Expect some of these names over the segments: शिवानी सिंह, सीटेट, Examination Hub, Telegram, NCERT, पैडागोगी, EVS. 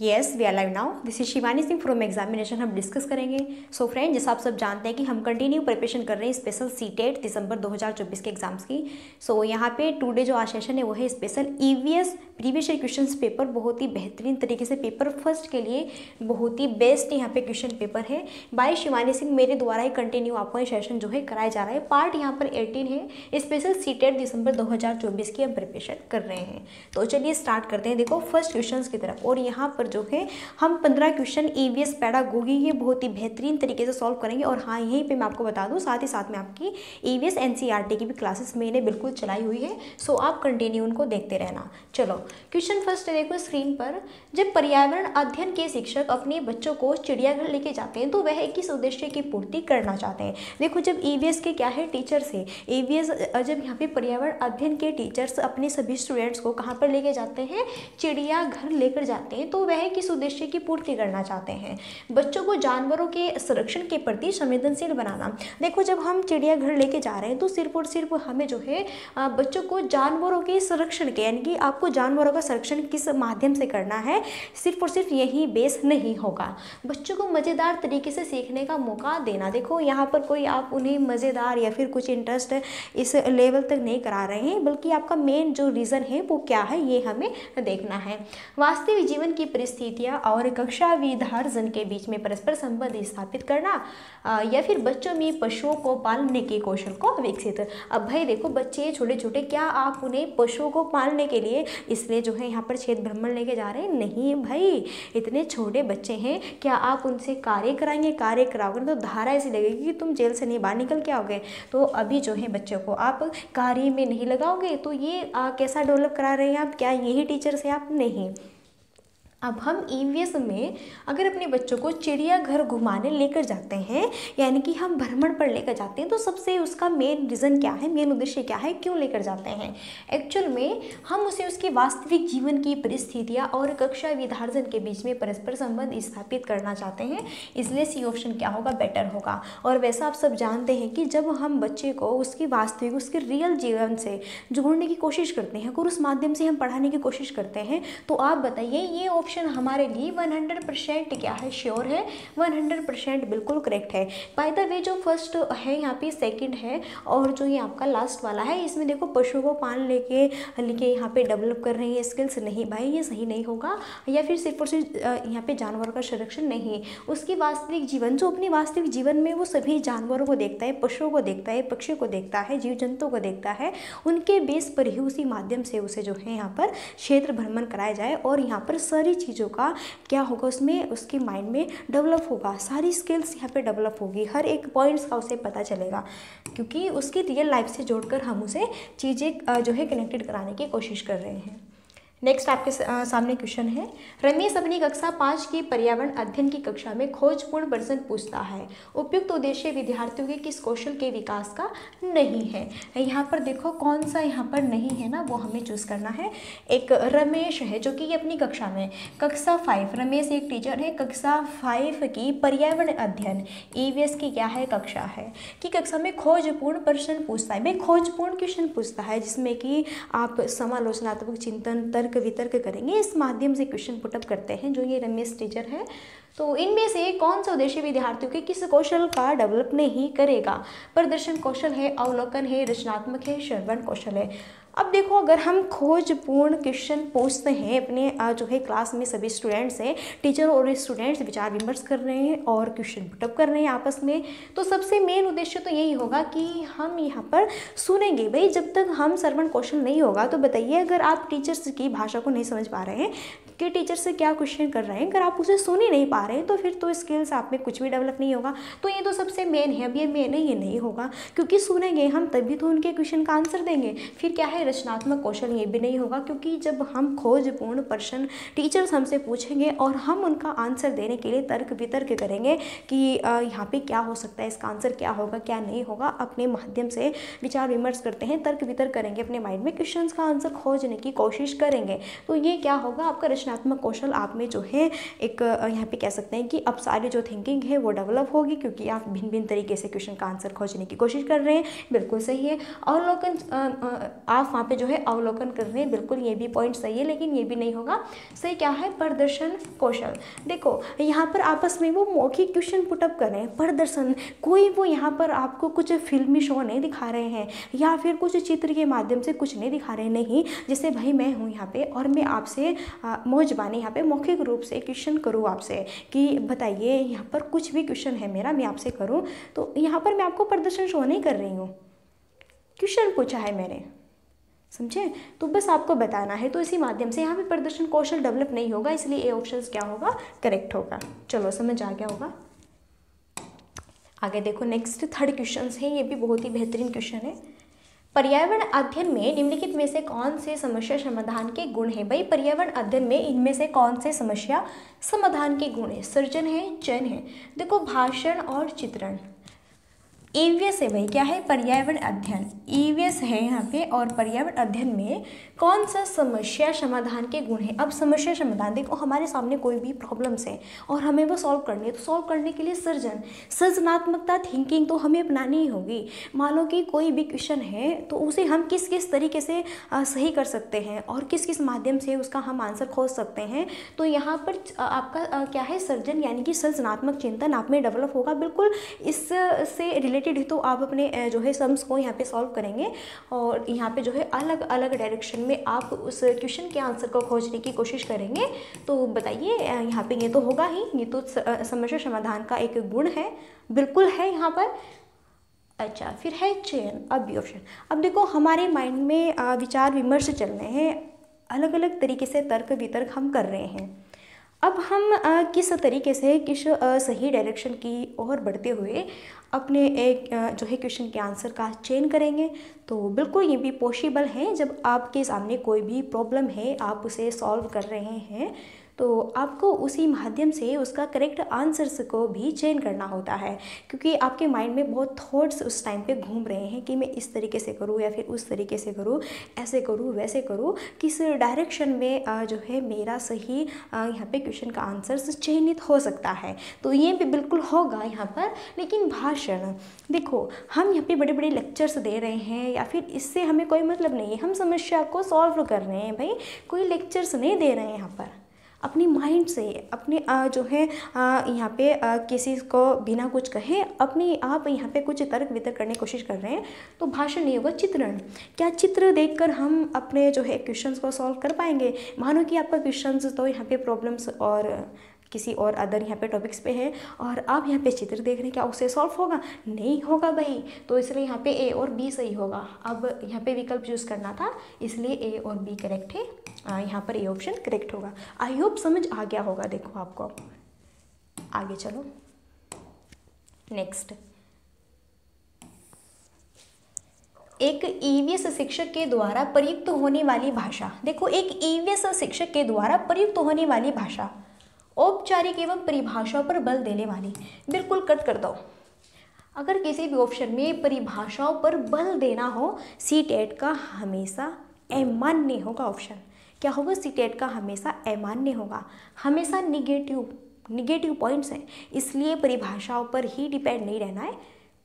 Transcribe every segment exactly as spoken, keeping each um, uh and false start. Yes we are live now this is शिवानी सिंह from examination हम discuss करेंगे। So friend, जैसा आप सब जानते हैं कि हम कंटिन्यू प्रिपरेशन कर रहे हैं स्पेशल सीटेट दिसंबर दो हज़ार चौबीस के एग्जाम्स की। सो so, यहाँ पे टुडे जो आज सेशन है वो है special EVS previous year question paper. बहुत ही बेहतरीन तरीके से पेपर फर्स्ट के लिए बहुत ही बेस्ट यहाँ पे क्वेश्चन पेपर है बाय शिवानी सिंह। मेरे द्वारा ही कंटिन्यू आपको ये सेशन जो है कराया जा रहा है। पार्ट यहाँ पर एटीन है स्पेशल सीटेट दिसंबर दो हज़ार चौबीस की हम प्रिपरेशन कर रहे हैं। तो चलिए स्टार्ट करते हैं। देखो फर्स्ट क्वेश्चन की तरफ, और यहाँ जो है हम पंद्रह क्वेश्चन ईवीएस पैडागोगी ये बहुत ही बेहतरीन तरीके से सॉल्व करेंगे। और हाँ, यहीं पे मैं आपको बता दूं, साथ ही साथ में आपकी ईवीएस एनसीईआरटी की भी क्लासेस मैंने बिल्कुल चलाई हुई है। सो आप कंटिन्यू उनको देखते रहना। चलो क्वेश्चन फर्स्ट देखो स्क्रीन पर। जब पर्यावरण अध्ययन के शिक्षक अपने बच्चों को चिड़ियाघर लेके जाते हैं तो वह किस उद्देश्य की पूर्ति करना चाहते हैं। देखो जब ईवीएस के क्या है टीचर्स है, ईवीएस जब यहाँ पे पर्यावरण अध्ययन के टीचर्स अपने सभी स्टूडेंट्स को कहाँ पर लेके जाते हैं, चिड़ियाघर लेकर जाते हैं, तो वह किस उद्देश्य की पूर्ति करना चाहते हैं। बच्चों को जानवरों के संरक्षण के प्रति संवेदनशील बनाना। देखो जब हम चिड़ियाघर लेके जा रहे हैं तो सिर्फ और सिर्फ हमें जो है बच्चों को जानवरों के संरक्षण के, यानी कि आपको जानवरों का संरक्षण किस माध्यम से करना है, सिर्फ और सिर्फ यही बेस नहीं होगा। बच्चों को मज़ेदार तरीके से सीखने का मौका देना। देखो यहाँ पर कोई आप उन्हें मज़ेदार या फिर कुछ इंटरेस्ट इस लेवल तक नहीं करा रहे हैं, बल्कि आपका मेन जो रीज़न है वो क्या है ये हमें देखना है। वास्तविक जीवन की परिस्थितियाँ और कक्षा विधार्जन के बीच में परस्पर संबंध स्थापित करना, या फिर बच्चों में पशुओं को पालने के कौशल को विकसित। अब भाई देखो बच्चे छोटे छोटे, क्या आप उन्हें पशुओं को पालने के लिए इसलिए जो है यहाँ पर क्षेत्र भ्रमण लेके जा रहे हैं? नहीं भाई, इतने छोटे बच्चे हैं, क्या आप उनसे कार्य कराएंगे? कार्य कराओगे तो धारा ऐसी लगेगी कि तुम जेल से नहीं बाहर निकल के आओगे। तो अभी जो है बच्चों को आप कार्य में नहीं लगाओगे तो ये आ, कैसा डेवलप करा रहे हैं आप? क्या यही टीचर से आप? नहीं। अब हम ईवीएस में अगर अपने बच्चों को चिड़ियाघर घुमाने लेकर जाते हैं, यानी कि हम भ्रमण पर लेकर जाते हैं, तो सबसे उसका मेन रीज़न क्या है, मेन उद्देश्य क्या है, क्यों लेकर जाते हैं? एक्चुअल में हम उसे उसके वास्तविक जीवन की परिस्थितियाँ और कक्षा विधार्जन के बीच में परस्पर संबंध स्थापित करना चाहते हैं, इसलिए सी ऑप्शन क्या होगा, बेटर होगा। और वैसा आप सब जानते हैं कि जब हम बच्चे को उसकी वास्तविक, उसके रियल जीवन से जोड़ने की कोशिश करते हैं, और उस माध्यम से हम पढ़ाने की कोशिश करते हैं, तो आप बताइए ये ऑप्शन हमारे लिए सौ परसेंट क्या है, श्योर है, सौ परसेंट बिल्कुल करेक्ट है। बाय द वे जो फर्स्ट है यहाँ पे सेकंड है, और जो ये आपका लास्ट वाला है, इसमें देखो पशुओं को पाल लेके लेके यहाँ पे डेवलप कर रहे हैं स्किल्स, नहीं भाई ये सही नहीं होगा। या फिर सिर्फ और सिर्फ यहाँ पे जानवरों का संरक्षण नहीं, उसकी वास्तविक जीवन, जो अपने वास्तविक जीवन में वो सभी जानवरों को देखता है, पशुओं को देखता है, पक्षियों को देखता है, जीव जंतुओं को देखता है, उनके बेस पर ही उसी माध्यम से उसे जो है यहाँ पर क्षेत्र भ्रमण कराया जाए, और यहाँ पर सारी चीज़ों का क्या होगा, उसमें उसके माइंड में डेवलप होगा, सारी स्किल्स यहाँ पे डेवलप होगी, हर एक पॉइंट्स का उसे पता चलेगा, क्योंकि उसकी रियल लाइफ से जोड़कर हम उसे चीज़ें जो है कनेक्टेड कराने की कोशिश कर रहे हैं। नेक्स्ट आपके सामने क्वेश्चन है, रमेश अपनी कक्षा पाँच की पर्यावरण अध्ययन की कक्षा में खोजपूर्ण प्रश्न पूछता है, उपयुक्त उद्देश्य विद्यार्थियों के किस कौशल के विकास का नहीं है। यहाँ पर देखो कौन सा यहाँ पर नहीं है ना, वो हमें चूज़ करना है। एक रमेश है जो कि ये अपनी कक्षा में कक्षा फाइव, रमेश एक टीचर है, कक्षा फाइव की पर्यावरण अध्ययन ईवीएस की क्या है कक्षा है, कि कक्षा में खोजपूर्ण प्रश्न पूछता है। भाई खोजपूर्ण क्वेश्चन पूछता है जिसमें कि आप समालोचनात्मक चिंतन, तर्क वितर्क करेंगे, इस माध्यम से क्वेश्चन पुटअप करते हैं जो ये रमेश टीचर है। तो इनमें से कौन सा उद्देश्य विद्यार्थियों के किस कौशल का डेवलप नहीं करेगा? प्रदर्शन कौशल है, अवलोकन है, रचनात्मक है, श्रवण कौशल है। अब देखो अगर हम खोजपूर्ण क्वेश्चन पूछते हैं, अपने जो है क्लास में सभी स्टूडेंट्स हैं, टीचर और स्टूडेंट्स विचार विमर्श कर रहे हैं और क्वेश्चन पुटअप कर रहे हैं आपस में, तो सबसे मेन उद्देश्य तो यही होगा कि हम यहाँ पर सुनेंगे। भाई जब तक हम श्रवण कौशल नहीं होगा तो बताइए, अगर आप टीचर्स की भाषा को नहीं समझ पा रहे हैं कि टीचर से क्या क्वेश्चन कर रहे हैं, अगर आप उसे सुन ही नहीं पा रहे हैं, तो फिर तो स्किल्स आप में कुछ भी डेवलप नहीं होगा। तो ये तो सबसे मेन है। अब ये मेन है ये नहीं होगा, क्योंकि सुनेंगे हम तभी तो उनके क्वेश्चन का आंसर देंगे। फिर क्या है रचनात्मक कौशल, ये भी नहीं होगा, क्योंकि जब हम खोजपूर्ण प्रश्न टीचर्स हमसे पूछेंगे और हम उनका आंसर देने के लिए तर्क वितर्क करेंगे कि यहाँ पे क्या हो सकता है, इसका आंसर क्या होगा, क्या नहीं होगा, अपने माध्यम से विचार विमर्श करते हैं, तर्क वितर्क करेंगे, अपने माइंड में क्वेश्चंस का आंसर खोजने की कोशिश करेंगे। तो ये क्या होगा, आपका रचनात्मक कौशल आप में जो है एक यहाँ पे कह सकते हैं कि अब सारी जो थिंकिंग है वो डेवलप होगी, क्योंकि आप भिन्न भिन्न तरीके से क्वेश्चन का आंसर खोजने की कोशिश कर रहे हैं, बिल्कुल सही है। अवलोकन आप वहाँ पे जो है अवलोकन कर रहे हैं। बिल्कुल ये भी पॉइंट सही है, लेकिन ये भी नहीं होगा। सही क्या है? प्रदर्शन कौशल। देखो यहाँ पर आपस में वो मौखिक क्वेश्चन पुटअप कर रहे हैं। प्रदर्शन कोई वो यहाँ पर आपको कुछ फिल्मी शो नहीं दिखा रहे हैं या फिर कुछ चित्र के माध्यम से कुछ नहीं दिखा रहे हैं। नहीं, जैसे भाई मैं हूँ यहाँ पे और मैं आपसे मौजबानी यहाँ पे मौखिक रूप से क्वेश्चन करूँ आपसे कि बताइए, यहाँ पर कुछ भी क्वेश्चन है मेरा मैं आपसे करूँ, तो यहाँ पर मैं आपको प्रदर्शन शो नहीं कर रही हूँ, क्वेश्चन पूछा है मैंने, समझे? तो बस आपको बताना है। तो इसी माध्यम से यहाँ पे प्रदर्शन कौशल डेवलप नहीं होगा, इसलिए ए ऑप्शन क्या होगा? करेक्ट होगा। चलो समझ आ गया होगा। आगे देखो नेक्स्ट थर्ड क्वेश्चन है, ये भी बहुत ही बेहतरीन क्वेश्चन है। पर्यावरण अध्ययन में निम्नलिखित में से कौन से समस्या समाधान के गुण है? भाई पर्यावरण अध्ययन में इनमें से कौन से समस्या समाधान के गुण है? सृजन है, चयन है, देखो भाषण और चित्रण। ईवीएस है भाई, क्या है? पर्यावरण अध्ययन ईवीएस है यहाँ पे। और पर्यावरण अध्ययन में कौन सा समस्या समाधान के गुण है? अब समस्या समाधान देखो, हमारे सामने कोई भी प्रॉब्लम्स है और हमें वो सॉल्व करनी है, तो सॉल्व करने के लिए सृजन, सृजनात्मकता, थिंकिंग तो हमें अपनानी ही होगी। मान लो कि कोई भी क्वेश्चन है तो उसे हम किस किस तरीके से सही कर सकते हैं और किस किस माध्यम से उसका हम आंसर खोज सकते हैं, तो यहाँ पर आपका क्या है? सृजन, यानी कि सृजनात्मक चिंतन आप में डेवलप होगा। बिल्कुल इससे रिलेटेड तो आप अपने जो है सम्स को यहाँ पे सॉल्व करेंगे और यहाँ पे जो है अलग अलग डायरेक्शन में आप उस क्वेश्चन के आंसर को खोजने की कोशिश करेंगे। तो बताइए यहाँ पे ये तो होगा ही, ये तो समस्या समाधान का एक गुण है, बिल्कुल है यहाँ पर। अच्छा फिर है चयन, अब भी ऑप्शन। अब देखो हमारे माइंड में विचार विमर्श चल रहे हैं, अलग अलग तरीके से तर्क वितर्क हम कर रहे हैं। अब हम आ, किस तरीके से किस आ, सही डायरेक्शन की ओर बढ़ते हुए अपने एक आ, जो है क्वेश्चन के आंसर का चयन करेंगे, तो बिल्कुल ये भी पॉसिबल है। जब आपके सामने कोई भी प्रॉब्लम है, आप उसे सॉल्व कर रहे हैं, तो आपको उसी माध्यम से उसका करेक्ट आंसर्स को भी चयन करना होता है, क्योंकि आपके माइंड में बहुत थॉट्स उस टाइम पे घूम रहे हैं कि मैं इस तरीके से करूँ या फिर उस तरीके से करूँ, ऐसे करूँ वैसे करूँ, किस डायरेक्शन में जो है मेरा सही यहाँ पे क्वेश्चन का आंसर्स चयनित हो सकता है। तो ये भी बिल्कुल होगा यहाँ पर। लेकिन भाषण देखो, हम यहाँ पर बड़े बड़े लेक्चर्स दे रहे हैं या फिर इससे हमें कोई मतलब नहीं है, हम समस्या को सॉल्व कर रहे हैं भाई, कोई लेक्चर्स नहीं दे रहे हैं यहाँ पर। अपनी माइंड से अपने आ, जो है यहाँ पे आ, किसी को बिना कुछ कहे अपने आप यहाँ पे कुछ तर्क वितर्क करने की कोशिश कर रहे हैं, तो भाषण नहीं होगा। चित्रण, क्या चित्र देखकर हम अपने जो है क्वेश्चंस को सॉल्व कर पाएंगे? मानो कि आपका क्वेश्चंस तो यहाँ पे प्रॉब्लम्स और किसी और अदर यहाँ पे टॉपिक्स पे है और आप यहाँ पे चित्र देख रहे हैं, क्या उससे सॉल्व होगा? नहीं होगा भाई। तो इसलिए यहाँ पे ए और बी सही होगा। अब यहाँ पे विकल्प चूज़ करना था, इसलिए ए और बी करेक्ट है। यहाँ पर ए ऑप्शन करेक्ट होगा। आई होप समझ आ गया होगा। देखो आपको आगे चलो नेक्स्ट। एक ईवीएस शिक्षक के द्वारा प्रयुक्त होने वाली भाषा, देखो एक ईवीएस शिक्षक के द्वारा प्रयुक्त होने वाली भाषा औपचारिक एवं परिभाषा पर बल देने वाली। बिल्कुल कट कर दो। अगर किसी भी ऑप्शन में परिभाषाओं पर बल देना हो, सीटेट का हमेशा अमान्य होगा ऑप्शन। क्या होगा? सीटेट का हमेशा अमान्य होगा। हमेशा निगेटिव निगेटिव पॉइंट्स हैं, इसलिए परिभाषाओं पर ही डिपेंड नहीं रहना है,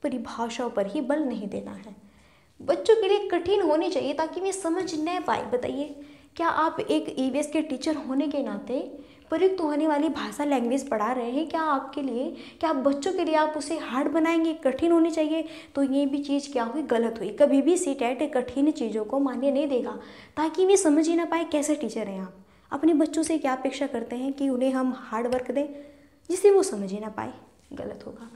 परिभाषाओं पर ही बल नहीं देना है। बच्चों के लिए कठिन होने चाहिए ताकि वे समझ न पाए। बताइए क्या आप एक ईवीएस के टीचर होने के नाते प्रयुक्त होने वाली भाषा लैंग्वेज पढ़ा रहे हैं, क्या आपके लिए, क्या आप बच्चों के लिए आप उसे हार्ड बनाएंगे? कठिन होनी चाहिए। तो ये भी चीज़ क्या हुई? गलत हुई। कभी भी सीटेट कठिन चीज़ों को मान्य नहीं देगा, ताकि वे समझ ही ना पाए। कैसे टीचर हैं आप? अपने बच्चों से क्या अपेक्षा करते हैं कि उन्हें हम हार्ड वर्क दें जिससे वो समझ ही ना पाए? गलत होगा।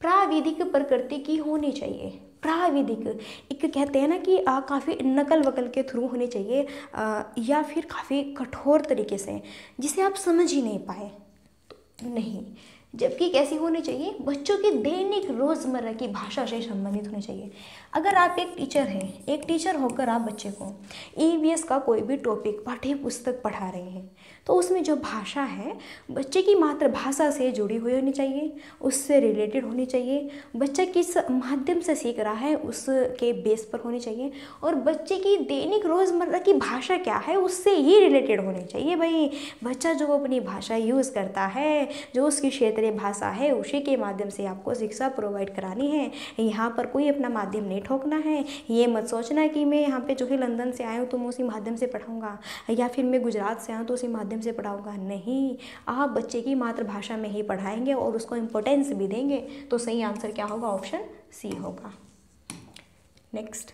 प्राविधिक प्रकृति की होनी चाहिए। प्राविधिक एक कहते हैं ना कि काफ़ी नकल वकल के थ्रू होनी चाहिए आ, या फिर काफ़ी कठोर तरीके से जिसे आप समझ ही नहीं पाए, तो नहीं। जबकि कैसी होनी चाहिए? बच्चों की दैनिक रोज़मर्रा की भाषा से संबंधित होनी चाहिए। अगर आप एक टीचर हैं, एक टीचर होकर आप बच्चे को ईवीएस का कोई भी टॉपिक पाठ्य पुस्तक पढ़ा रहे हैं, तो उसमें जो भाषा है बच्चे की मातृभाषा से जुड़ी हुई होनी चाहिए, उससे रिलेटेड होनी चाहिए। बच्चा किस माध्यम से सीख रहा है उसके बेस पर होनी चाहिए, और बच्चे की दैनिक रोज़मर्रा की भाषा क्या है उससे ही रिलेटेड होनी चाहिए। भाई बच्चा जो अपनी भाषा यूज़ करता है, जो उसकी क्षेत्र क्षेत्रीय भाषा है उसी के माध्यम से आपको शिक्षा प्रोवाइड करानी है। यहाँ पर कोई अपना माध्यम नहीं ठोकना है। ये मत सोचना कि मैं यहाँ पे जो है लंदन से आया हूँ तो मैं उसी माध्यम से पढ़ाऊँगा या फिर मैं गुजरात से आया हूँ तो उसी माध्यम से पढ़ाऊँगा। नहीं, आप बच्चे की मातृभाषा में ही पढ़ाएंगे और उसको इम्पोर्टेंस भी देंगे। तो सही आंसर क्या होगा? ऑप्शन सी होगा। नेक्स्ट,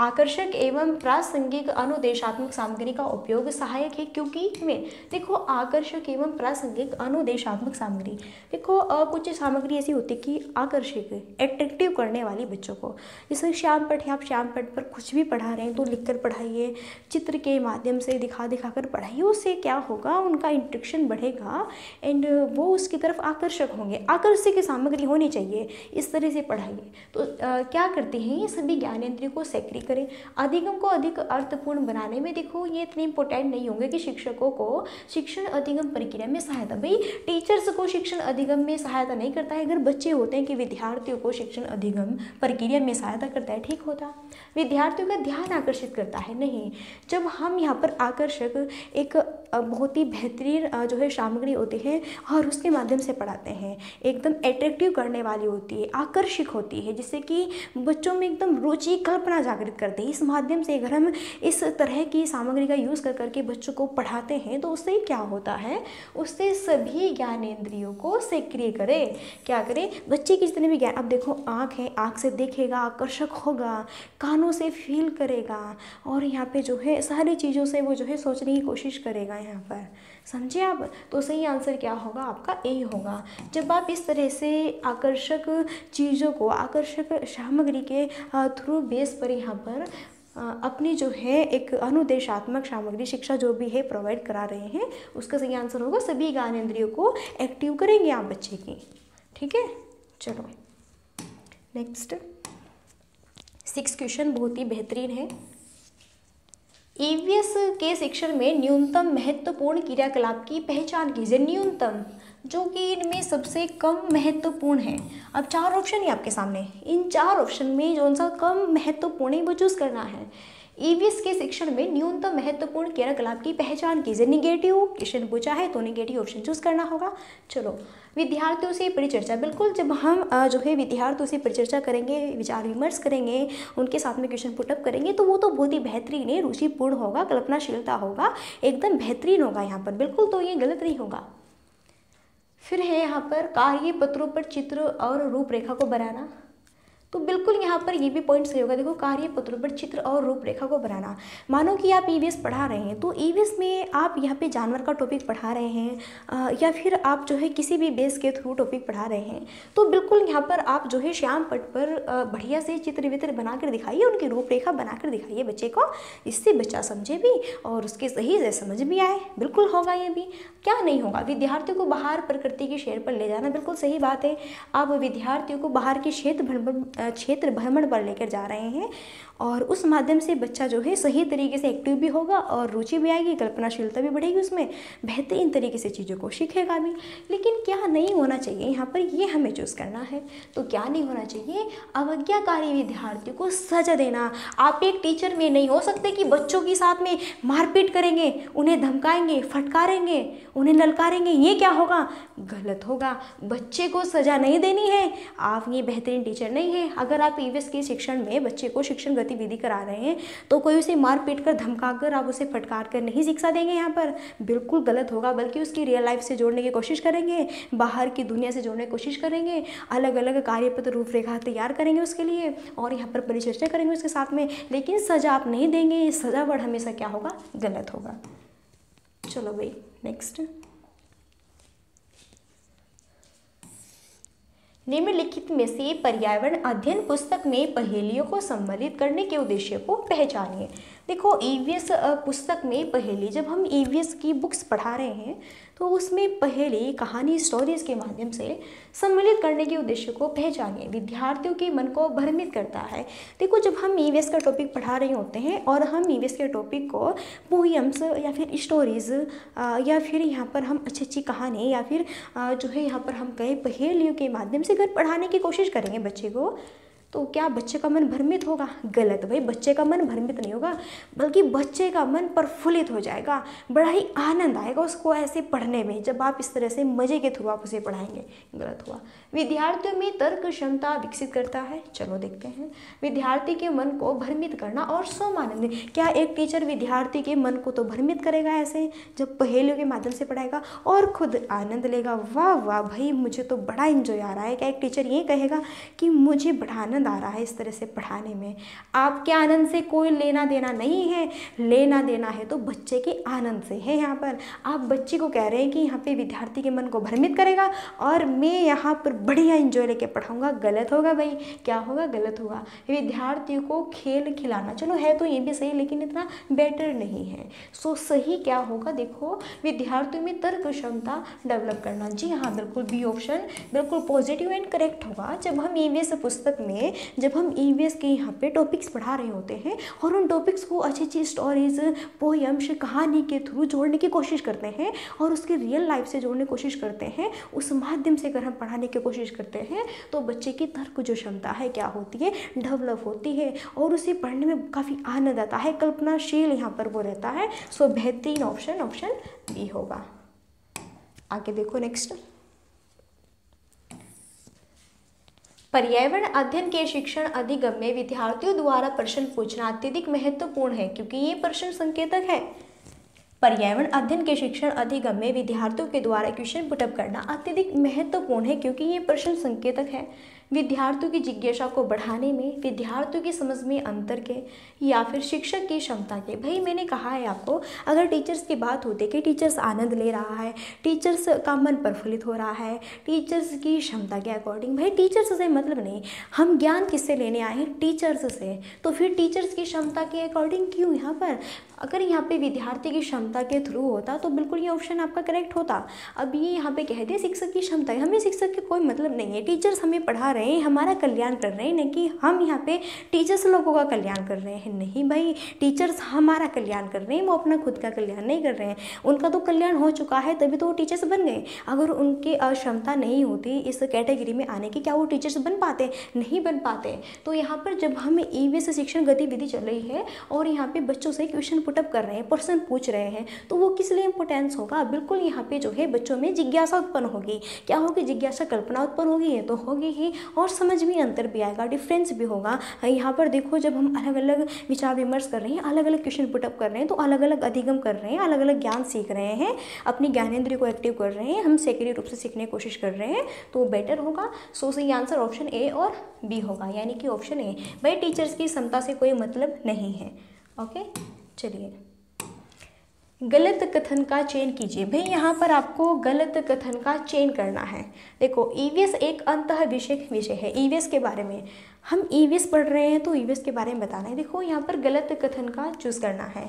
आकर्षक एवं प्रासंगिक अनुदेशात्मक सामग्री का उपयोग सहायक है क्योंकि में देखो आकर्षक एवं प्रासंगिक अनुदेशात्मक सामग्री, देखो कुछ सामग्री ऐसी होती है कि आकर्षक एट्रैक्टिव करने वाली बच्चों को। जैसे श्याम पठ है, आप श्याम पठ पर कुछ भी पढ़ा रहे हैं तो लिखकर पढ़ाइए, चित्र के माध्यम से दिखा दिखा कर पढ़ाइए। उससे क्या होगा? उनका इंट्रेक्शन बढ़ेगा एंड वो उसकी तरफ आकर्षक होंगे। आकर्षक सामग्री होनी चाहिए, इस तरह से पढ़ाइए। तो आ, क्या करते हैं ये सभी ज्ञानेंद्रियों को सक्रिय करें। अधिगम को अधिक अर्थपूर्ण बनाने में देखो ये इतने इंपॉर्टेंट नहीं होंगे कि शिक्षकों को शिक्षण अधिगम प्रक्रिया में सहायता, भाई टीचर्स को शिक्षण अधिगम में सहायता नहीं करता है। अगर बच्चे होते हैं कि विद्यार्थियों को शिक्षण अधिगम प्रक्रिया में सहायता करता है, ठीक होता, विद्यार्थियों का ध्यान आकर्षित करता है। नहीं, जब हम यहाँ पर आकर्षक एक बहुत ही बेहतरीन जो है सामग्री होती है और उसके माध्यम से पढ़ाते हैं, एकदम एट्रैक्टिव करने वाली होती है, आकर्षक होती है, जिससे कि बच्चों में एकदम रुचि कल्पना जागृत करते हैं। इस माध्यम से अगर हम इस तरह की सामग्री का यूज़ कर करके बच्चों को पढ़ाते हैं तो उससे क्या होता है? उससे सभी ज्ञानेंद्रियों को सक्रिय करें। क्या करें? बच्चे की जितने भी ज्ञान, अब देखो आँख है, आँख से देखेगा, आकर्षक होगा, कानों से फील करेगा और यहाँ पे जो है सारी चीज़ों से वो जो है सोचने की कोशिश करेगा यहाँ पर, समझे आप? तो सही आंसर क्या होगा? आपका ए होगा। जब आप इस तरह से आकर्षक चीज़ों को आकर्षक सामग्री के थ्रू बेस पर यहाँ पर अपनी जो है एक अनुदेशात्मक सामग्री शिक्षा जो भी है प्रोवाइड करा रहे हैं, उसका सही आंसर होगा सभी ज्ञानेंद्रियों को एक्टिव करेंगे आप बच्चे की। ठीक है, चलो नेक्स्ट सिक्स क्वेश्चन बहुत ही बेहतरीन है। ईवीएस के शिक्षण में न्यूनतम महत्वपूर्ण क्रियाकलाप की पहचान कीजिए। न्यूनतम जो कि इनमें सबसे कम महत्वपूर्ण है। अब चार ऑप्शन है आपके सामने, इन चार ऑप्शन में जो सा कम महत्वपूर्ण है वो चूज करना है। ईवीएस के शिक्षण में न्यूनतम महत्वपूर्ण क्रियाकलाप की पहचान कीजिए। निगेटिव क्वेश्चन पूछा है तो निगेटिव ऑप्शन चूज करना होगा। चलो, विद्यार्थियों से परिचर्चा, बिल्कुल जब हम जो है विद्यार्थियों से परिचर्चा करेंगे, विचार विमर्श करेंगे, उनके साथ में क्वेश्चन पुटअप करेंगे तो वो तो बहुत ही बेहतरीन है, रुचिपूर्ण होगा, कल्पनाशीलता होगा, एकदम बेहतरीन होगा यहाँ पर, बिल्कुल, तो ये गलत नहीं होगा। फिर है यहाँ पर कार्य पत्रों पर चित्र और रूपरेखा को बनाना, तो बिल्कुल यहाँ पर ये भी पॉइंट सही होगा। देखो, कार्य पत्रों पर चित्र और रूपरेखा को बनाना, मानो कि आप ईवीएस पढ़ा रहे हैं तो ईवीएस में आप यहाँ पे जानवर का टॉपिक पढ़ा रहे हैं आ, या फिर आप जो है किसी भी बेस के थ्रू टॉपिक पढ़ा रहे हैं तो बिल्कुल यहाँ पर आप जो है श्याम पट पर बढ़िया से चित्र वित्र बनाकर दिखाइए, उनकी रूपरेखा बनाकर दिखाइए बच्चे को। इससे बच्चा समझे भी और उसके सही से समझ भी आए, बिल्कुल होगा ये भी। क्या नहीं होगा? विद्यार्थियों को बाहर प्रकृति की सैर पर ले जाना, बिल्कुल सही बात है। आप विद्यार्थियों को बाहर के क्षेत्र क्षेत्र भ्रमण पर लेकर जा रहे हैं और उस माध्यम से बच्चा जो है सही तरीके से एक्टिव भी होगा और रुचि भी आएगी, कल्पनाशीलता भी बढ़ेगी, उसमें बेहतरीन तरीके से चीज़ों को सीखेगा भी। लेकिन क्या नहीं होना चाहिए यहाँ पर, ये हमें चूज़ करना है। तो क्या नहीं होना चाहिए? अवज्ञाकारी विद्यार्थियों को सजा देना। आप एक टीचर में नहीं हो सकते कि बच्चों के साथ में मारपीट करेंगे, उन्हें धमकाएंगे, फटकारेंगे, उन्हें ललकारेंगे। ये क्या होगा? गलत होगा। बच्चे को सजा नहीं देनी है, आप ये बेहतरीन टीचर नहीं है। अगर आप ईवीएस के शिक्षण में बच्चे को शिक्षण गतिविधि करा रहे हैं तो कोई उसे मार पीट कर, धमका कर, आप उसे फटकार कर नहीं शिक्षा देंगे यहाँ पर, बिल्कुल गलत होगा। बल्कि उसकी रियल लाइफ से जोड़ने की कोशिश करेंगे, बाहर की दुनिया से जोड़ने की कोशिश करेंगे, अलग अलग कार्यपत्र रूपरेखा तैयार करेंगे उसके लिए और यहाँ पर परिचर्चा करेंगे उसके साथ में, लेकिन सजा आप नहीं देंगे। सजा वर्ड हमेशा क्या होगा? गलत होगा। चलो भाई नेक्स्ट, निम्नलिखित में से पर्यावरण अध्ययन पुस्तक में पहेलियों को सम्मिलित करने के उद्देश्य को पहचानिए। देखो, ईवीएस पुस्तक में पहेली, जब हम ईवीएस की बुक्स पढ़ा रहे हैं तो उसमें पहेली, कहानी, स्टोरीज के माध्यम से सम्मिलित करने के उद्देश्य को पहचानिए। विद्यार्थियों के मन को भ्रमित करता है। देखो, जब हम ईवीएस का टॉपिक पढ़ा रहे होते हैं और हम ईवीएस के टॉपिक को पोइम्स या फिर स्टोरीज या फिर यहाँ पर हम अच्छी अच्छी कहानी या फिर जो है यहाँ पर हम कई पहेलियों के माध्यम से अगर पढ़ाने की कोशिश करेंगे बच्चे को तो क्या बच्चे का मन भ्रमित होगा? गलत भाई, बच्चे का मन भ्रमित नहीं होगा, बल्कि बच्चे का मन प्रफुल्लित हो जाएगा, बड़ा ही आनंद आएगा उसको ऐसे पढ़ने में, जब आप इस तरह से मजे के थ्रू आप उसे पढ़ाएंगे। गलत हुआ। विद्यार्थियों में तर्क क्षमता विकसित करता है। चलो देखते हैं, विद्यार्थी के मन को भ्रमित करना और सोमानंद। क्या एक टीचर विद्यार्थी के मन को तो भ्रमित करेगा ऐसे, जब पहेलियों के माध्यम से पढ़ाएगा और खुद आनंद लेगा। वाह वाह भाई, मुझे तो बड़ा इंजॉय आ रहा है। क्या एक टीचर ये कहेगा कि मुझे बड़ा आनंद आ रहा है इस तरह से पढ़ाने में? आपके आनंद से कोई लेना देना नहीं है, लेना देना है तो बच्चे के आनंद से है। यहाँ पर आप बच्चे को कह रहे हैं कि यहाँ पे विद्यार्थी के मन को भ्रमित करेगा और मैं यहाँ पर बढ़िया इंजॉय लेके पढ़ाऊँगा। गलत होगा भाई, क्या होगा? गलत होगा। विद्यार्थियों को खेल खिलाना, चलो है तो ये भी सही, लेकिन इतना बेटर नहीं है। सो सही क्या होगा? देखो, विद्यार्थियों में तर्क क्षमता डेवलप करना। जी हाँ, बिल्कुल बी ऑप्शन बिल्कुल पॉजिटिव एंड करेक्ट होगा। जब हम ईवीएस पुस्तक में, जब हम ईवीएस के यहाँ पे टॉपिक्स पढ़ा रहे होते हैं और उन टॉपिक्स को अच्छी अच्छी स्टोरीज, पोएम्स, कहानी के थ्रू जोड़ने की कोशिश करते हैं और उसकी रियल लाइफ से जोड़ने की कोशिश करते हैं, उस माध्यम से अगर हम पढ़ाने की कोशिश करते हैं तो बच्चे की तर्क जो क्षमता है क्या होती है? डेवलप होती है और उसे पढ़ने में काफ़ी आनंद आता है, कल्पनाशील यहाँ पर वो रहता है। सो बेहतरीन ऑप्शन ऑप्शन बी होगा। आगे देखो, नेक्स्ट, पर्यावरण अध्ययन के शिक्षण अधिगम में विद्यार्थियों द्वारा प्रश्न पूछना अत्यधिक महत्वपूर्ण है क्योंकि ये प्रश्न संकेतक है। पर्यावरण अध्ययन के शिक्षण अधिगम में विद्यार्थियों के द्वारा क्वेश्चन पुटअप करना अत्यधिक महत्वपूर्ण है क्योंकि ये प्रश्न संकेतक है। विद्यार्थियों की जिज्ञासा को बढ़ाने में, विद्यार्थियों की समझ में अंतर के, या फिर शिक्षक की क्षमता के। भाई मैंने कहा है आपको, अगर टीचर्स की बात होती है कि टीचर्स आनंद ले रहा है, टीचर्स का मन प्रफुल्लित हो रहा है, टीचर्स की क्षमता के अकॉर्डिंग, भाई टीचर्स से मतलब नहीं, हम ज्ञान किससे लेने आए हैं? टीचर्स से। तो फिर टीचर्स की क्षमता के अकॉर्डिंग क्यों यहाँ पर? अगर यहाँ पर विद्यार्थी की क्षमता के थ्रू होता तो बिल्कुल ये ऑप्शन आपका करेक्ट होता। अब ये यहाँ पर कह दिया शिक्षक की क्षमता है, हमें शिक्षक के कोई मतलब नहीं है, टीचर्स हमें पढ़ा हमारा कल्याण कर रहे हैं, नहीं कि हम यहाँ पे टीचर्स लोगों का कल्याण कर रहे हैं। नहीं भाई, टीचर्स हमारा कल्याण कर रहे हैं, वो अपना खुद का कल्याण नहीं कर रहे हैं। उनका तो कल्याण हो चुका है तभी तो वो टीचर्स बन गए। अगर उनकी क्षमता नहीं होती इस कैटेगरी में आने की, क्या वो टीचर्स बन पाते? नहीं बन पाते। तो यहाँ पर जब हम ईवीएस शिक्षण गतिविधि चल रही है और यहाँ पे बच्चों से क्वेश्चन पुटअप कर रहे हैं, प्रश्न पूछ रहे हैं, तो वो किस लिए इंपोर्टेंस होगा? बिल्कुल यहाँ पे जो है बच्चों में जिज्ञासा उत्पन्न होगी। क्या होगी? जिज्ञासा, कल्पना उत्पन्न होगी, ये तो होगी ही, और समझ में अंतर भी आएगा, डिफरेंस भी होगा। यहाँ पर देखो, जब हम अलग अलग विचार विमर्श कर रहे हैं, अलग अलग क्वेश्चन पुटअप कर रहे हैं, तो अलग अलग अधिगम कर रहे हैं, अलग अलग ज्ञान सीख रहे हैं, अपनी ज्ञानेंद्रिय को एक्टिव कर रहे हैं, हम सक्रिय रूप से सीखने की कोशिश कर रहे हैं, तो बेटर होगा। सो सही आंसर ऑप्शन ए और बी होगा, यानी कि ऑप्शन ए। भाई टीचर्स की क्षमता से कोई मतलब नहीं है। ओके, चलिए, गलत कथन का चयन कीजिए। भाई यहाँ पर आपको गलत कथन का चयन करना है। देखो, ईवीएस एक अंतः विषय विषय है। ईवीएस के बारे में हम ईवीएस पढ़ रहे हैं तो ईवीएस के बारे में बताना है। देखो यहाँ पर गलत कथन का चूज़ करना है।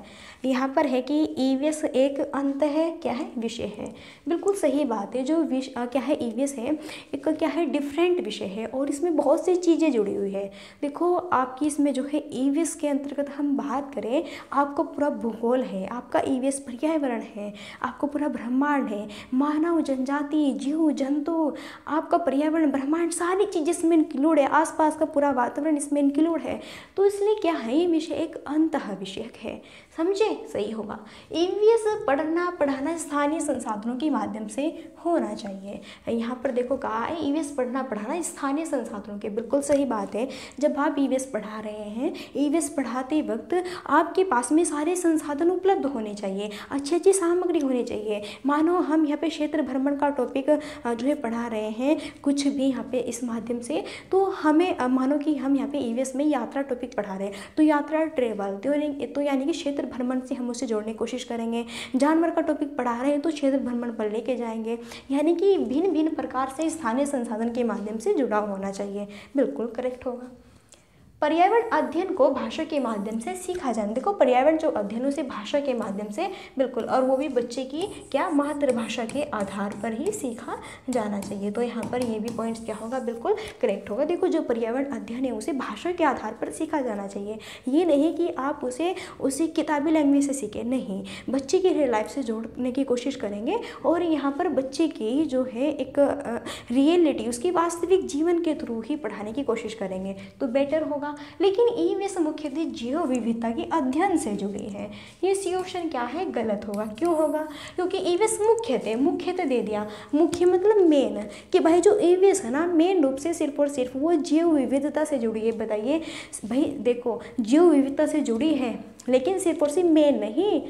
यहाँ पर है कि ईवीएस एक अंतः क्या है? विषय है। बिल्कुल सही बात है। जो विष क्या है? ईवीएस है, एक क्या है? डिफरेंट विषय है और इसमें बहुत सी चीज़ें जुड़ी हुई है। देखो आपकी इसमें जो है ईवीएस के अंतर्गत हम बात करें, आपको पूरा भूगोल है, आपका ईवीएस पर्यावरण है, आपको पूरा ब्रह्मांड है, मानव, जनजाति, जीव जंतु, आपका पर्यावरण, ब्रह्मांड, सारी चीजें इसमें इंक्लूड है, आसपास का पूरा वातावरण इसमें इंक्लूड है। तो इसलिए क्या है? ये विषय एक अंतः विषय है, समझे? सही होगा। ईवीएस पढ़ना पढ़ाना स्थानीय संसाधनों के माध्यम से होना चाहिए। यहाँ पर देखो कहा है ईवीएस पढ़ना पढ़ाना स्थानीय संसाधनों के, बिल्कुल सही बात है। जब आप ईवीएस पढ़ा रहे हैं, ईवीएस पढ़ाते वक्त आपके पास में सारे संसाधन उपलब्ध होने चाहिए, अच्छी अच्छी सामग्री होनी चाहिए। मानो हम यहाँ पे क्षेत्र भ्रमण का टॉपिक जो है पढ़ा रहे हैं, कुछ भी यहाँ पे इस माध्यम से, तो हमें मानो कि हम यहाँ पे ईवीएस में यात्रा टॉपिक पढ़ा रहे हैं तो यात्रा, ट्रेवल, तो यानी कि क्षेत्र भ्रमण से हम उसे जोड़ने की कोशिश करेंगे। जानवर का टॉपिक पढ़ा रहे हैं तो क्षेत्र भ्रमण पर लेके जाएंगे, यानी कि भिन्न भिन्न प्रकार से स्थानीय संसाधन के माध्यम से जुड़ा होना चाहिए। बिल्कुल करेक्ट होगा। पर्यावरण अध्ययन को भाषा के माध्यम से सीखा जाना। देखो पर्यावरण जो अध्ययन उसे भाषा के माध्यम से, बिल्कुल, और वो भी बच्चे की क्या मातृभाषा के आधार पर ही सीखा जाना चाहिए। तो यहाँ पर ये भी पॉइंट्स क्या होगा, बिल्कुल करेक्ट होगा। देखो जो पर्यावरण अध्ययन है उसे भाषा के आधार पर सीखा जाना चाहिए, ये नहीं कि आप उसे उसी किताबी लैंग्वेज से सीखें, नहीं, बच्चे की रियल लाइफ से जोड़ने की कोशिश करेंगे और यहाँ पर बच्चे की जो है एक रियलिटी, उसकी वास्तविक जीवन के थ्रू ही पढ़ाने की कोशिश करेंगे तो बेटर होगा। लेकिन ईवीएस मुख्यतः जीव विविधता के अध्ययन से जुड़ी है, ये सी ऑप्शन क्या है, गलत होगा। क्यों होगा, क्योंकि ईवीएस मुख्यतः मुख्यतः दे दिया, मुख्य मतलब मेन, कि भाई जो ईवीएस है ना मेन रूप से सिर्फ और सिर्फ वो जीव विविधता से जुड़ी है। बताइए भाई, देखो जीव विविधता से जुड़ी है लेकिन सिर्फ और सिर्फ मेन नहीं।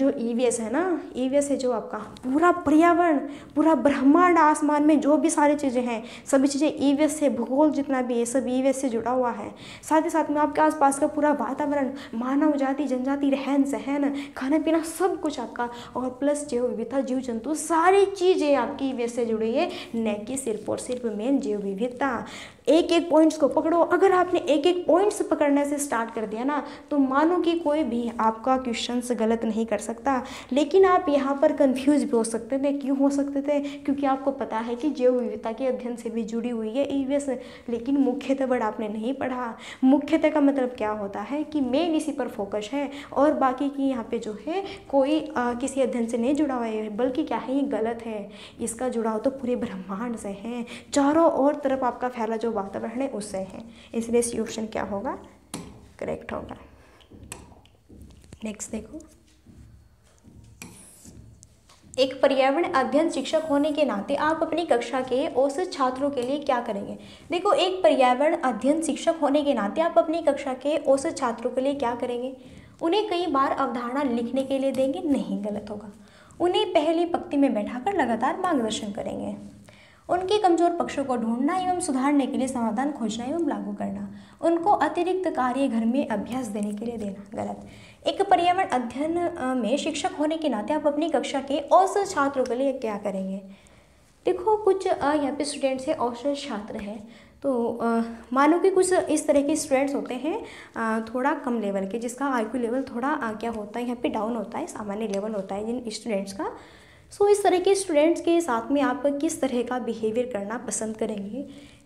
जो ईवीएस है ना, ईवीएस है जो आपका पूरा पर्यावरण, पूरा ब्रह्मांड, आसमान में जो भी सारी चीज़ें हैं सभी चीज़ें ईवीएस से, भूगोल जितना भी है सब ईवीएस से जुड़ा हुआ है। साथ ही साथ में आपके आसपास का पूरा वातावरण, मानव जाति, जनजाति, रहन सहन, खाना पीना, सब कुछ आपका, और प्लस जैव विविधता, जीव जंतु, सारी चीज़ें आपकी ईवीएस से जुड़ी है, न कि सिर्फ और सिर्फ मेन जैव विविधता। एक एक पॉइंट्स को पकड़ो, अगर आपने एक एक पॉइंट्स पकड़ने से स्टार्ट कर दिया ना तो मानो कि कोई भी आपका क्वेश्चन गलत नहीं कर सकता। लेकिन आप यहाँ पर कंफ्यूज भी हो सकते थे, क्यों हो सकते थे, क्योंकि आपको पता है कि जैव विविधता के अध्ययन से भी जुड़ी हुई है ईवीएस, लेकिन मुख्यतः वर्ड आपने नहीं पढ़ा। मुख्यतः का मतलब क्या होता है कि मेन इसी पर फोकस है और बाकी की यहाँ पे जो है कोई आ, किसी अध्ययन से नहीं जुड़ा हुआ है, बल्कि क्या है, ये गलत है। इसका जुड़ाव तो पूरे ब्रह्मांड से है, चारों ओर तरफ आपका फैला जो वातावरण है उससे है, इसलिए सी ऑप्शन क्या होगा, करेक्ट होगा। नेक्स्ट देखो, एक पर्यावरण अध्ययन शिक्षक होने के नाते आप अपनी कक्षा के औसत छात्रों के लिए क्या करेंगे। देखो एक पर्यावरण अध्ययन शिक्षक होने के नाते आप अपनी कक्षा के औसत छात्रों के लिए क्या करेंगे, उन्हें कई बार अवधारणा लिखने के लिए देंगे, नहीं, गलत होगा। उन्हें पहली पंक्ति में बैठाकर लगातार मार्गदर्शन करेंगे, उनके कमजोर पक्षों को ढूंढना एवं सुधारने के लिए समाधान खोजना एवं लागू करना, उनको अतिरिक्त कार्य घर में अभ्यास देने के लिए देना, गलत। एक पर्यावरण अध्ययन में शिक्षक होने के नाते आप अपनी कक्षा के औसत छात्रों के लिए क्या करेंगे। देखो कुछ यहाँ पे स्टूडेंट्स हैं, औसत छात्र हैं, तो मानो कि कुछ इस तरह के स्टूडेंट्स होते हैं थोड़ा कम लेवल के, जिसका आईक्यू लेवल थोड़ा क्या होता है यहाँ पे डाउन होता है, सामान्य लेवल होता है जिन स्टूडेंट्स का। सो so, इस तरह के स्टूडेंट्स के साथ में आप किस तरह का बिहेवियर करना पसंद करेंगे।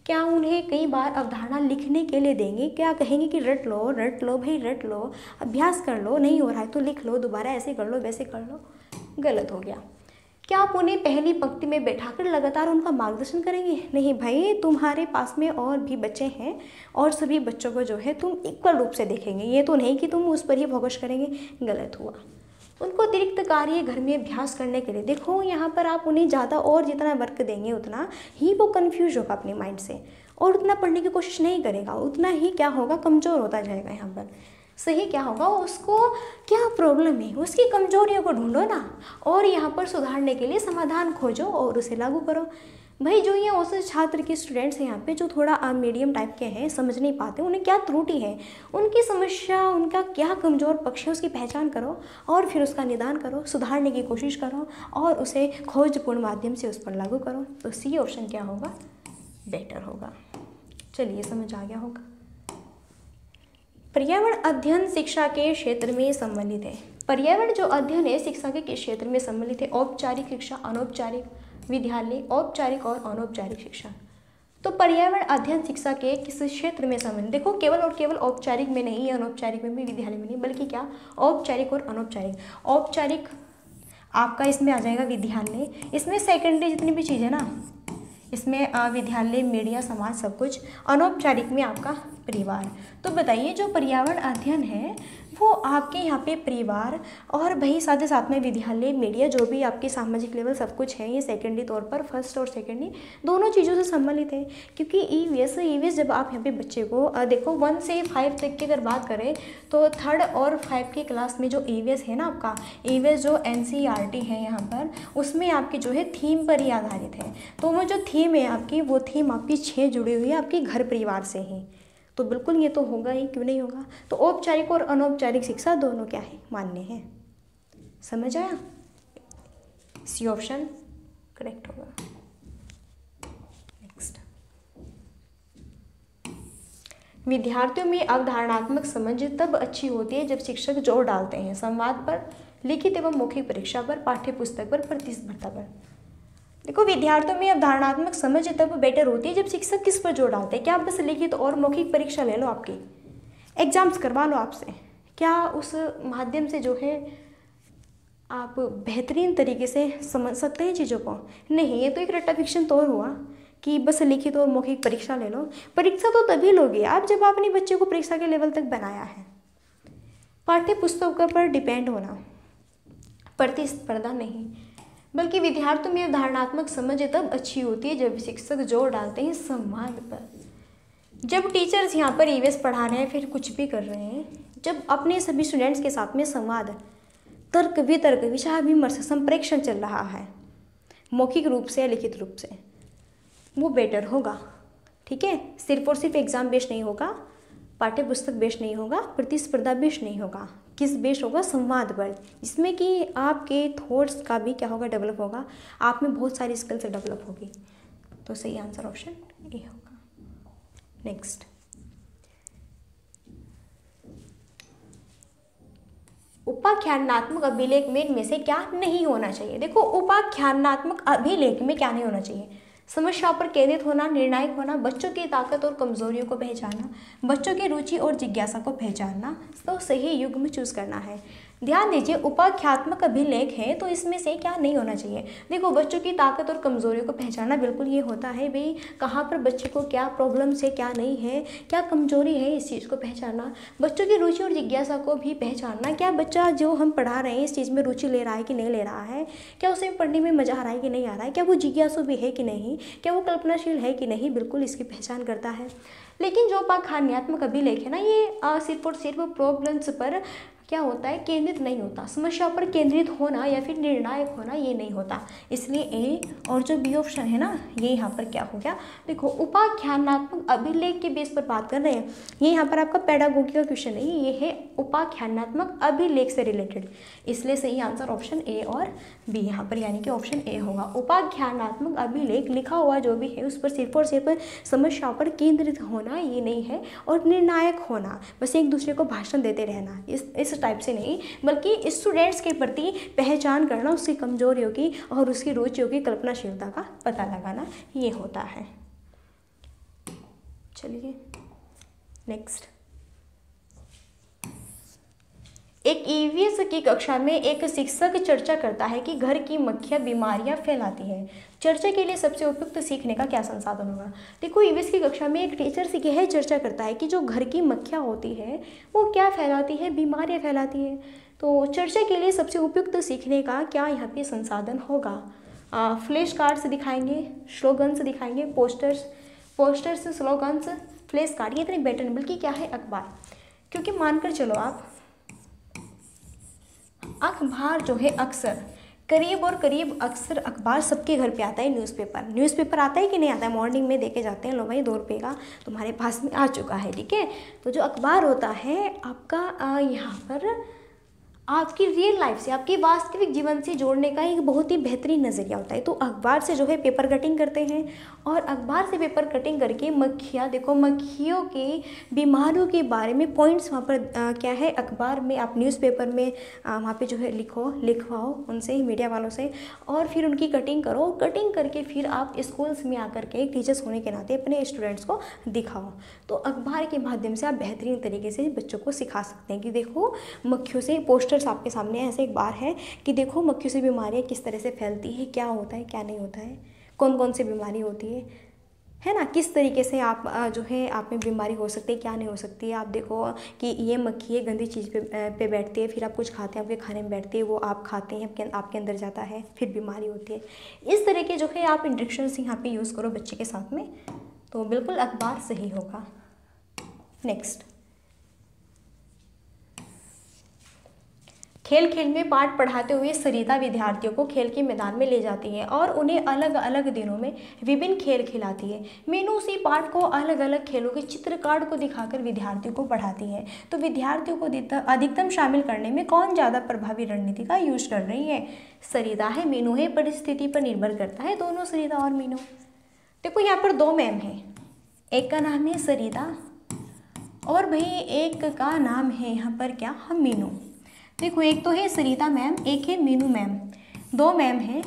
क्या उन्हें कई बार अवधारणा लिखने के लिए देंगे, क्या कहेंगे कि रट लो रट लो भाई रट लो, अभ्यास कर लो, नहीं हो रहा है तो लिख लो, दोबारा ऐसे कर लो, वैसे कर लो, गलत हो गया। क्या आप उन्हें पहली पंक्ति में बैठाकर लगातार उनका मार्गदर्शन करेंगे, नहीं भाई, तुम्हारे पास में और भी बच्चे हैं और सभी बच्चों को जो है तुम इक्वल रूप से देखेंगे, ये तो नहीं कि तुम उस पर ही फोकस करेंगे, गलत हुआ। उनको अतिरिक्त कार्य घर में अभ्यास करने के लिए, देखो यहाँ पर आप उन्हें ज़्यादा और जितना वर्क देंगे उतना ही वो कन्फ्यूज होगा अपने माइंड से और उतना पढ़ने की कोशिश नहीं करेगा, उतना ही क्या होगा, कमज़ोर होता जाएगा। यहाँ पर सही क्या होगा, उसको क्या प्रॉब्लम है, उसकी कमजोरियों को ढूंढो ना और यहाँ पर सुधारने के लिए समाधान खोजो और उसे लागू करो। भाई जो ये औसत छात्र के स्टूडेंट्स हैं यहाँ पे, जो थोड़ा मीडियम टाइप के हैं, समझ नहीं पाते उन्हें क्या त्रुटि है, उनकी समस्या, उनका क्या कमज़ोर पक्ष है, उसकी पहचान करो और फिर उसका निदान करो, सुधारने की कोशिश करो और उसे खोजपूर्ण माध्यम से उस पर लागू करो। तो सी ऑप्शन क्या होगा, बेटर होगा। चलिए समझ आ गया होगा। पर्यावरण अध्ययन शिक्षा के क्षेत्र में सम्मिलित है। पर्यावरण जो अध्ययन है शिक्षा के किस क्षेत्र में सम्मिलित है, औपचारिक शिक्षा, अनौपचारिक, विद्यालय, औपचारिक और अनौपचारिक शिक्षा। तो पर्यावरण अध्ययन शिक्षा के किस क्षेत्र में सम्मिलित, देखो केवल और केवल औपचारिक में नहीं, अनौपचारिक में भी, विद्यालय में नहीं, बल्कि क्या, औपचारिक और अनौपचारिक। औपचारिक आपका इसमें आ जाएगा विद्यालय, इसमें सेकेंडरी जितनी भी चीज़ें ना, इसमें विद्यालय, मीडिया, समाज, सब कुछ। अनौपचारिक में आपका परिवार। तो बताइए जो पर्यावरण अध्ययन है वो आपके यहाँ पे परिवार और भाई साथ ही साथ में विद्यालय, मीडिया, जो भी आपके सामाजिक लेवल, सब कुछ है, ये सेकेंडरी तौर पर फर्स्ट और सेकेंडरी दोनों चीज़ों से सम्मिलित है। क्योंकि ईवीएस ईवीएस जब आप यहाँ पे बच्चे को देखो वन से फाइव तक की अगर बात करें तो थर्ड और फाइव की क्लास में जो ईवीएस है ना आपका, ईवीएस जो एनसीईआरटी है यहाँ पर, उसमें आपकी जो है थीम पर ही आधारित है। तो वो जो थीम है आपकी, वो थीम आपकी छः जुड़ी हुई है आपके घर परिवार से ही, तो बिल्कुल ये तो होगा ही, क्यों नहीं होगा। तो औपचारिक और अनौपचारिक शिक्षा दोनों क्या है, मान्य है। समझ आया, सी ऑप्शन करेक्ट होगा। नेक्स्ट, विद्यार्थियों में अवधारणात्मक समझ तब अच्छी होती है जब शिक्षक जोर डालते हैं संवाद पर, लिखित एवं मौखिक परीक्षा पर, पाठ्यपुस्तक पर, प्रतिस्पर्धा पर। देखो, विद्यार्थियों में अवधारणात्मक समझ तब बेटर होती है जब शिक्षक किस पर जोर डालते हैं। क्या आप बस लिखित और मौखिक परीक्षा ले लो, आपकी एग्जाम्स करवा लो आपसे, क्या उस माध्यम से जो है आप बेहतरीन तरीके से समझ सकते हैं चीज़ों को? नहीं, ये तो एक रट्टा फिक्शन तौर हुआ कि बस लिखित और मौखिक परीक्षा ले लो। परीक्षा तो तभी लोगे आप जब आपने बच्चे को परीक्षा के लेवल तक बनाया है। पाठ्य पुस्तकों पर डिपेंड होना, प्रतिस्पर्धा नहीं, बल्कि विद्यार्थियों में अवधारणात्मक समझ तब अच्छी होती है जब शिक्षक जोर डालते हैं संवाद पर। जब टीचर्स यहाँ पर ईवीएस पढ़ा रहे हैं, फिर कुछ भी कर रहे हैं, जब अपने सभी स्टूडेंट्स के साथ में संवाद, तर्क वितर्क, विचार विमर्श, संप्रेक्षण चल रहा है मौखिक रूप से या लिखित रूप से, वो बेटर होगा। ठीक है, सिर्फ और सिर्फ एग्जाम बेस्ड नहीं होगा, पाठ्य पुस्तक बेस्ड नहीं होगा, प्रतिस्पर्धा बेस्ड नहीं होगा। किस बेस्ड होगा? संवाद पर, जिसमें कि आपके थॉट्स का भी क्या होगा, डेवलप होगा, आप में बहुत सारी स्किल्स डेवलप होगी। तो सही आंसर ऑप्शन ए होगा। नेक्स्ट, उपाख्यानात्मक अभिलेख में, में से क्या नहीं होना चाहिए? देखो, उपाख्यानात्मक अभिलेख में क्या नहीं होना चाहिए? समस्या पर केंद्रित होना, निर्णायक होना, बच्चों की ताकत और कमजोरियों को पहचानना, बच्चों की रुचि और जिज्ञासा को पहचानना, तो सही युग में चूज करना है। ध्यान दीजिए, उपाख्यात्मक अभिलेख है तो इसमें से क्या नहीं होना चाहिए? देखो, बच्चों की ताकत और कमजोरियों को पहचानना, बिल्कुल ये होता है भाई कहाँ पर बच्चे को क्या प्रॉब्लम्स है, क्या नहीं है, क्या कमजोरी है, इस चीज़ को पहचानना। बच्चों की रुचि और जिज्ञासा को भी पहचानना, क्या बच्चा जो हम पढ़ा रहे हैं इस चीज़ में रुचि ले रहा है कि नहीं ले रहा है, क्या उसे पढ़ने में मज़ा आ रहा है कि नहीं आ रहा है, क्या वो जिज्ञासु भी है कि नहीं, क्या वो कल्पनाशील है कि नहीं, बिल्कुल इसकी पहचान करता है। लेकिन जो उपाख्यानात्मक अभिलेख है ना, ये सिर्फ और सिर्फ प्रॉब्लम्स पर क्या होता है, केंद्रित नहीं होता। समस्या पर केंद्रित होना या फिर निर्णायक होना, ये नहीं होता। इसलिए ए और जो बी ऑप्शन है ना, ये यहाँ पर क्या हो गया? देखो, उपाख्यानात्मक अभिलेख के बेस पर बात कर रहे हैं, ये यहाँ पर आपका पेडागोगी का क्वेश्चन नहीं, ये है उपाख्यानात्मक अभिलेख से रिलेटेड। इसलिए सही आंसर ऑप्शन ए और बी यहाँ पर, यानी कि ऑप्शन ए होगा। उपाख्यानात्मक अभिलेख लिखा हुआ जो भी है उस पर सिर्फ और सिर्फ समस्या पर केंद्रित होना, ये नहीं है, और निर्णायक होना, बस एक दूसरे को भाषण देते रहना, इस इस टाइप से नहीं, बल्कि स्टूडेंट्स के प्रति पहचान करना, उसकी कमजोरियों की और उसकी रुचियों की, कल्पनाशीलता का पता लगाना, ये होता है। चलिए नेक्स्ट, एक ईवीएस की कक्षा में एक शिक्षक चर्चा करता है कि घर की मक्खियाँ बीमारियाँ फैलाती है, चर्चा के लिए सबसे उपयुक्त सीखने का क्या संसाधन होगा? देखो, ईवीएस की कक्षा में एक टीचर से यह चर्चा करता है कि जो घर की मक्खियाँ होती है वो क्या फैलाती है, बीमारियाँ फैलाती है, तो चर्चा के लिए सबसे उपयुक्त सीखने का क्या यहाँ पे संसाधन होगा? फ्लैश कार्ड्स दिखाएंगे, स्लोगन्स दिखाएंगे, posters, posters, slogans, flash card, ये इतने बेटर, बल्कि क्या है, अखबार। क्योंकि मानकर चलो आप, अखबार जो है अक्सर करीब और करीब अक्सर अखबार सबके घर पे आता है, न्यूज़पेपर। न्यूज़पेपर आता है कि नहीं आता है? मॉर्निंग में देके जाते हैं, लो भाई दो रुपये का तुम्हारे पास में आ चुका है। ठीक है, तो जो अखबार होता है आपका, यहाँ पर आपकी रियल लाइफ से, आपकी वास्तविक जीवन से जोड़ने का एक बहुत ही बेहतरीन नज़रिया होता है। तो अखबार से जो है पेपर कटिंग करते हैं, और अखबार से पेपर कटिंग करके मक्खियाँ, देखो मक्खियों की बीमारियों के बारे में पॉइंट्स वहाँ पर आ, क्या है, अखबार में आप न्यूज़पेपर में आ, वहाँ पे जो है लिखो, लिखवाओ उनसे, मीडिया वालों से, और फिर उनकी कटिंग करो। कटिंग करके फिर आप स्कूल्स में आकर के टीचर्स होने के नाते अपने स्टूडेंट्स को दिखाओ। तो अखबार के माध्यम से आप बेहतरीन तरीके से बच्चों को सिखा सकते हैं कि देखो मक्खियों से, पोस्टर आपके सामने ऐसे एक बार है कि देखो मक्खियों से बीमारियाँ किस तरह से फैलती है, क्या होता है, क्या नहीं होता है, कौन कौन सी बीमारी होती है, है ना, किस तरीके से आप जो है आप में बीमारी हो सकती है, क्या नहीं हो सकती है। आप देखो कि ये मक्खी है, गंदी चीज़ पे पे बैठती है, फिर आप कुछ खाते हैं, आपके खाने में बैठती है, वो आप खाते हैं, आपके आपके अंदर जाता है, फिर बीमारी होती है। इस तरह के जो है आप इंडक्शंस यहाँ पर यूज़ करो बच्चे के साथ में, तो बिल्कुल अखबार सही होगा। नेक्स्ट, खेल खेल में पाठ पढ़ाते हुए सरिता विद्यार्थियों को खेल के मैदान में ले जाती है और उन्हें अलग अलग दिनों में विभिन्न खेल खिलाती है। मीनू उसी पाठ को अलग अलग खेलों के चित्र कार्ड को दिखाकर विद्यार्थियों को पढ़ाती है। तो विद्यार्थियों को अधिकतम शामिल करने में कौन ज़्यादा प्रभावी रणनीति का यूज कर रही है? सरिता है, मीनू है, परिस्थिति पर निर्भर करता है, दोनों सरिता और मीनू। देखो यहाँ पर दो मैम हैं, एक का नाम है सरिता और भाई एक का नाम है यहाँ पर क्या, हम मीनू। देखो एक तो है सरिता मैम, एक है मीनू मैम, दो मैम हैं।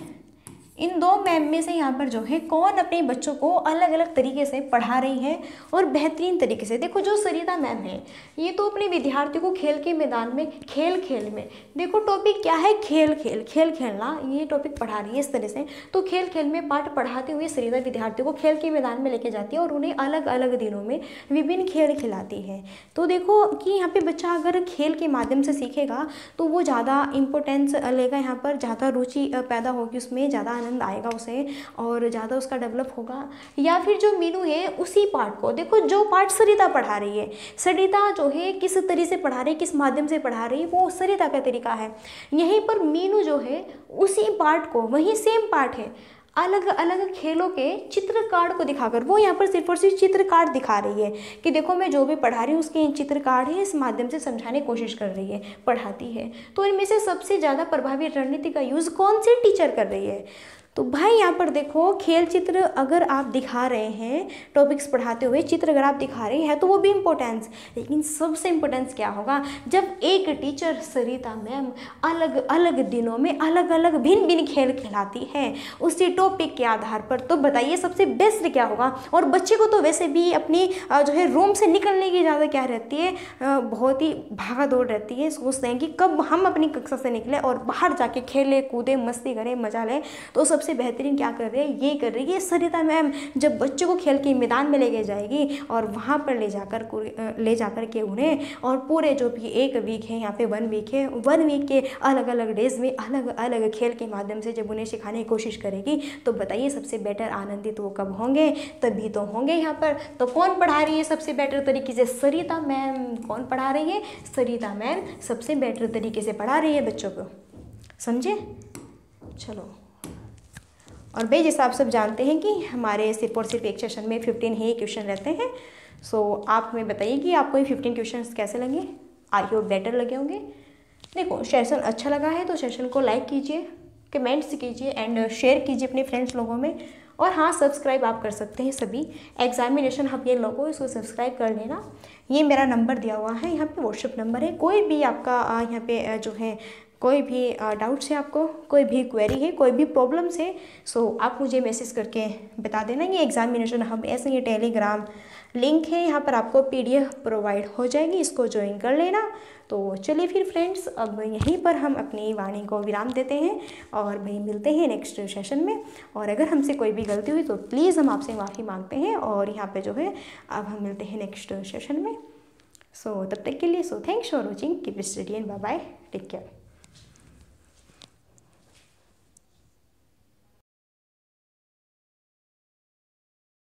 इन दो मैम में से यहाँ पर जो है कौन अपने बच्चों को अलग अलग तरीके से पढ़ा रही है और बेहतरीन तरीके से। देखो जो सरिता मैम है ये तो अपने विद्यार्थियों को खेल के मैदान में, खेल खेल में, देखो टॉपिक क्या है, खेल खेल, खेल खेलना, ये टॉपिक पढ़ा रही है इस तरह से। तो खेल खेल में पाठ पढ़ाते हुए सरिता विद्यार्थियों को खेल के मैदान में लेके जाती है और उन्हें अलग अलग दिनों में विभिन्न खेल खिलाती है। तो देखो कि यहाँ पर बच्चा अगर खेल के माध्यम से सीखेगा तो वो ज़्यादा इम्पोर्टेंस लेगा, यहाँ पर ज़्यादा रुचि पैदा होगी, उसमें ज़्यादा आएगा उसे और ज़्यादा उसका डेवलप होगा। या फिर जो मीनू है उसी पार्ट को, देखो जो पार्ट सरिता पढ़ा रही है, सरिता जो है किस तरीके से पढ़ा रही है, किस माध्यम से पढ़ा रही है, वो सरिता का तरीका है। यहीं पर मीनू जो है उसी पार्ट को, वही सेम पार्ट है, अलग अलग खेलों के चित्र कार्ड को दिखाकर, वो यहाँ पर सिर्फ और सिर्फ चित्र कार्ड दिखा रही है कि देखो मैं जो भी पढ़ा रही हूँ उसके चित्र कार्ड है, इस माध्यम से समझाने की कोशिश कर रही है, पढ़ाती है। तो इनमें से सबसे ज़्यादा प्रभावी रणनीति का यूज़ कौन सी टीचर कर रही है? तो भाई यहाँ पर देखो खेल चित्र अगर आप दिखा रहे हैं, टॉपिक्स पढ़ाते हुए चित्र अगर आप दिखा रहे हैं तो वो भी इम्पोर्टेंस, लेकिन सबसे इम्पोर्टेंस क्या होगा जब एक टीचर सरिता मैम अलग अलग दिनों में अलग अलग भिन्न भिन्न खेल खिलाती है उसी टॉपिक के आधार पर। तो बताइए सबसे बेस्ट क्या होगा? और बच्चे को तो वैसे भी अपनी जो है रूम से निकलने की ज़्यादा क्या रहती है, बहुत ही भागा दौड़ रहती है, सोचते हैं कि कब हम अपनी कक्षा से निकले और बाहर जाके खेले कूदे, मस्ती करें, मजा लें। तो सबसे से बेहतरीन क्या कर रही है, ये कर रही है सरिता मैम। जब बच्चों को खेल के मैदान में लेके जाएगी और वहाँ पर ले जाकर ले जाकर के उन्हें और पूरे जो भी एक वीक है, यहाँ पे वन वीक है, वन वीक के अलग अलग डेज में अलग अलग खेल के माध्यम से जब उन्हें सिखाने की कोशिश करेगी तो बताइए सबसे बेटर आनंदित वो कब होंगे, तभी तो होंगे। यहाँ पर तो कौन पढ़ा रही है सबसे बेटर तरीके से? सरिता मैम। कौन पढ़ा रही है? सरिता मैम सबसे बेटर तरीके से पढ़ा रही है बच्चों को, समझे? चलो, और भाई जैसा आप सब जानते हैं कि हमारे सिर्फ और सिर्फ एक सेशन में पंद्रह ही क्वेश्चन रहते हैं। सो आप हमें बताइए कि आपको ये पंद्रह क्वेश्चंस कैसे लगे, आई होप बेटर लगे होंगे। देखो सेशन अच्छा लगा है तो सेशन को लाइक कीजिए, कमेंट्स कीजिए एंड शेयर कीजिए अपने फ्रेंड्स लोगों में। और हाँ, सब्सक्राइब आप कर सकते हैं सभी एग्जामिनेशन हब ये लोगों, इसको सब्सक्राइब कर लेना। ये मेरा नंबर दिया हुआ है यहाँ पर, व्हाट्सअप नंबर है। कोई भी आपका यहाँ पर जो है कोई भी डाउट्स है आपको, कोई भी क्वेरी है, कोई भी प्रॉब्लम्स है, सो आप मुझे मैसेज करके बता देना। ये एग्जामिनेशन हब ऐसे ही टेलीग्राम लिंक है, यहाँ पर आपको पीडीएफ प्रोवाइड हो जाएगी, इसको ज्वाइन कर लेना। तो चलिए फिर फ्रेंड्स, अब यहीं पर हम अपनी वाणी को विराम देते हैं और भाई मिलते हैं नेक्स्ट सेशन में। और अगर हमसे कोई भी गलती हुई तो प्लीज़ हम आपसे माफ़ी मांगते हैं। और यहाँ पर जो है अब हम मिलते हैं नेक्स्ट सेशन में। सो तब तक के लिए, so thanks for watching, keep studying, bye bye, take care.